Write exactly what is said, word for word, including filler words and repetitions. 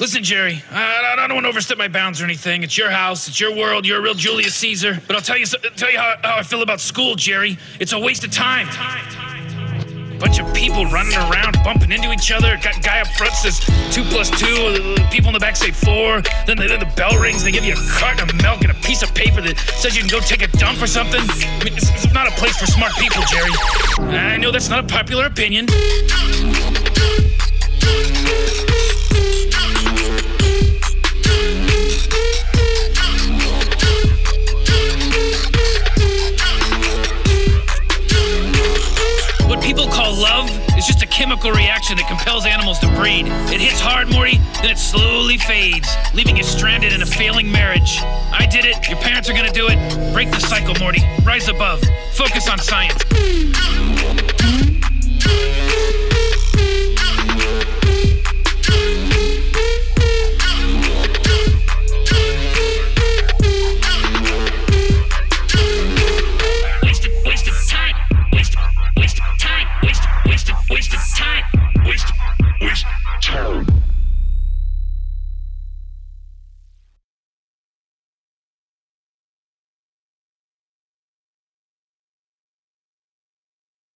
Listen, Jerry, I, I don't want to overstep my bounds or anything. It's your house, it's your world, you're a real Julius Caesar. But I'll tell you tell you how, how I feel about school, Jerry. It's a waste of time. time, time. Bunch of people running around, bumping into each other. Guy up front says two plus two. People in the back say four. Then, they, then the bell rings. They give you a carton of milk and a piece of paper that says you can go take a dump or something. I mean, it's, it's not a place for smart people, Jerry. I know that's not a popular opinion. People call love is just a chemical reaction that compels animals to breed. It hits hard, Morty, then it slowly fades, leaving you stranded in a failing marriage. I did it, your parents are gonna do it. Break the cycle, Morty. Rise above. Focus on science. Waste of time.